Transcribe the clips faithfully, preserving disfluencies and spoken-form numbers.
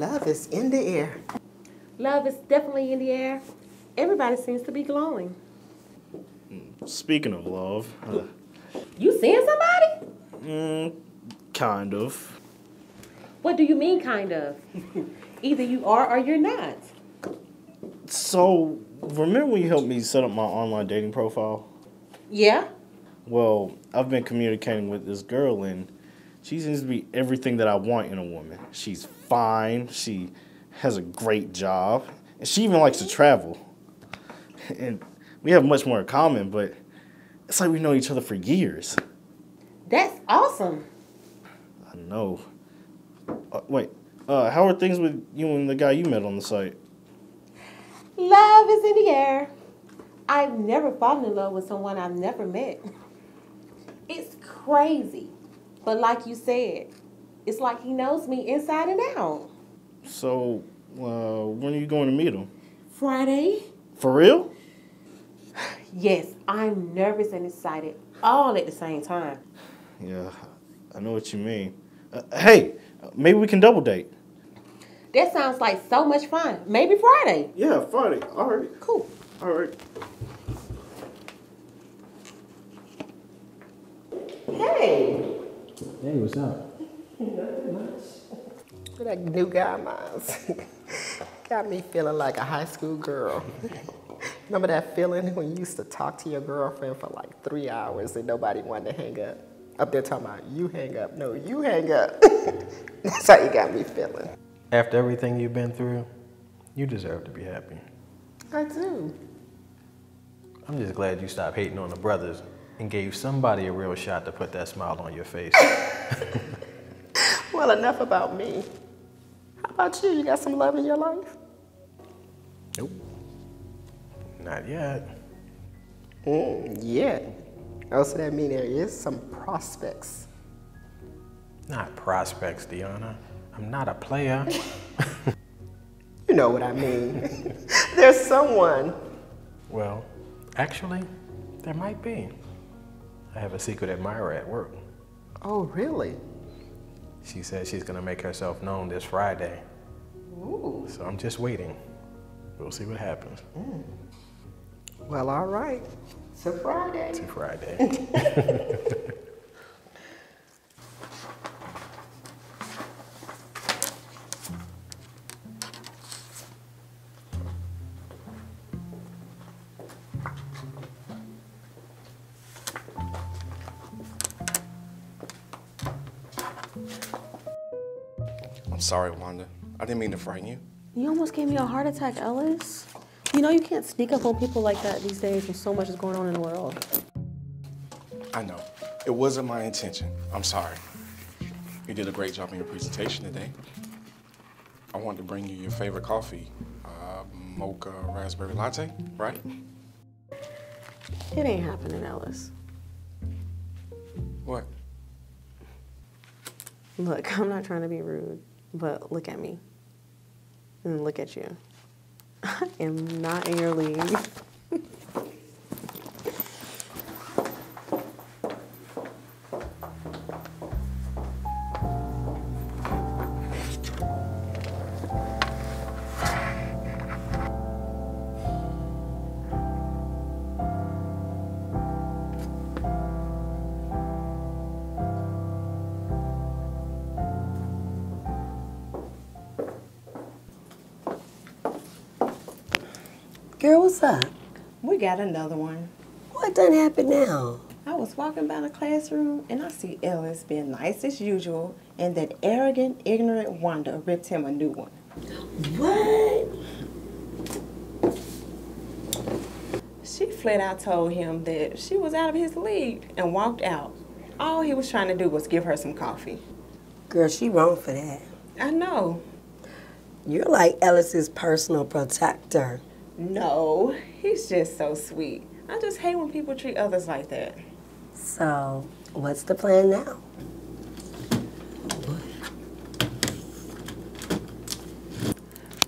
Love is in the air. Love is definitely in the air. Everybody seems to be glowing. Speaking of love. Uh, you seeing somebody? Mm, kind of. What do you mean, kind of? Either you are or you're not. So, remember when you helped me set up my online dating profile? Yeah. Well, I've been communicating with this girl, and she seems to be everything that I want in a woman. She's fine, she has a great job, and she even likes to travel. And we have much more in common, but it's like we've known each other for years. That's awesome. I know. Uh, wait, uh, how are things with you and the guy you met on the site? Love is in the air. I've never fallen in love with someone I've never met. It's crazy. But like you said, it's like he knows me inside and out. So, uh, when are you going to meet him? Friday. For real? Yes, I'm nervous and excited all at the same time. Yeah, I know what you mean. Uh, hey, maybe we can double date. That sounds like so much fun. Maybe Friday. Yeah, Friday. All right. Cool. All right. Hey. Hey, what's up? Nothing much. That new guy of mine got me feeling like a high school girl. Remember that feeling when you used to talk to your girlfriend for like three hours and nobody wanted to hang up? Up there talking about, you hang up. No, you hang up. That's how you got me feeling. After everything you've been through, you deserve to be happy. I do. I'm just glad you stopped hating on the brothers and gave somebody a real shot to put that smile on your face. Well, enough about me. How about you? You got some love in your life? Nope. Not yet. Mm, yeah. Also, that means there is some prospects. Not prospects, Deanna. I'm not a player. You know what I mean. There's someone. Well, actually, there might be. I have a secret admirer at work. Oh, really? She says she's gonna make herself known this Friday. Ooh. So I'm just waiting. We'll see what happens. Mm. Well, all right. It's a Friday. It's a Friday. I'm sorry, Wanda. I didn't mean to frighten you. You almost gave me a heart attack, Ellis. You know you can't sneak up on people like that these days when so much is going on in the world. I know. It wasn't my intention. I'm sorry. You did a great job in your presentation today. I wanted to bring you your favorite coffee. Uh, mocha raspberry latte, right? It ain't happening, Ellis. What? Look, I'm not trying to be rude, but look at me. And look at you. I am not in your league. Girl, what's up? We got another one. What done happened now? I was walking by the classroom and I see Ellis being nice as usual, and that arrogant, ignorant Wanda ripped him a new one. What? She flat out told him that she was out of his league and walked out. All he was trying to do was give her some coffee. Girl, she wrong for that. I know. You're like Ellis's personal protector. No, he's just so sweet. I just hate when people treat others like that. So, what's the plan now?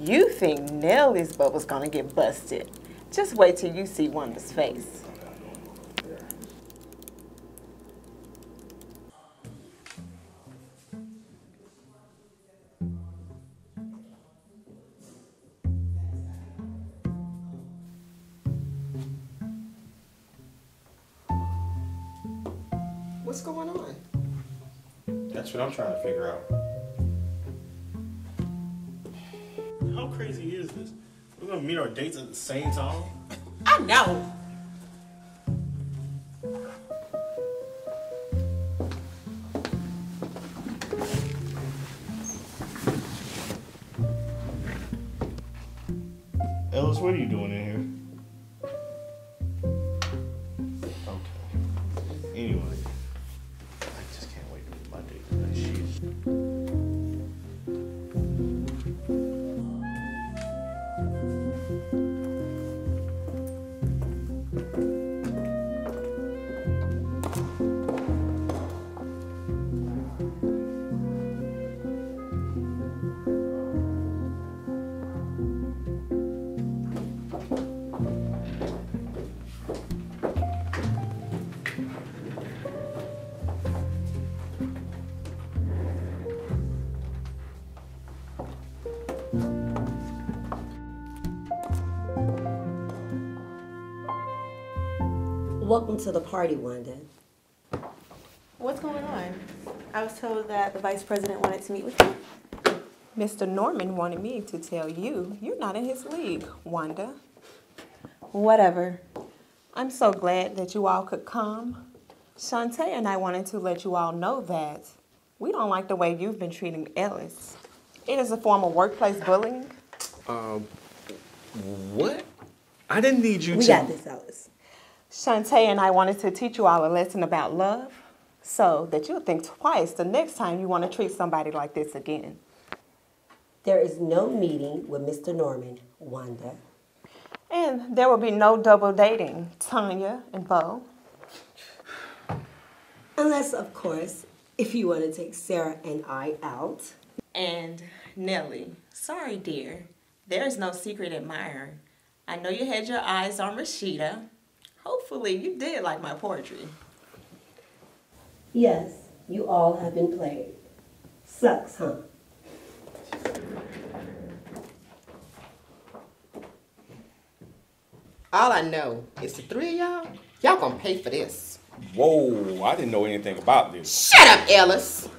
You think Nellie's bubble's gonna get busted. Just wait till you see Wanda's face. What's going on? That's what I'm trying to figure out. How crazy is this? We're gonna meet our dates at the same time? I know! Ellis, what are you doing in here? Welcome to the party, Wanda. What's going on? I was told that the vice president wanted to meet with you. Mister Norman wanted me to tell you you're not in his league, Wanda. Whatever. I'm so glad that you all could come. Shantae and I wanted to let you all know that we don't like the way you've been treating Ellis. It is a form of workplace bullying. Um, what? I didn't need you to... We got this, Ellis. Shantae and I wanted to teach you all a lesson about love so that you'll think twice the next time you want to treat somebody like this again. There is no meeting with Mister Norman, Wanda. And there will be no double dating, Tanya and Bo. Unless, of course, if you want to take Sarah and I out. And Nellie, sorry dear, there's no secret admirer. I know you had your eyes on Rashida. Hopefully you did like my poetry. Yes, you all have been played. Sucks, huh? All I know is the three of y'all, y'all gonna pay for this. Whoa, I didn't know anything about this. Shut up, Ellis.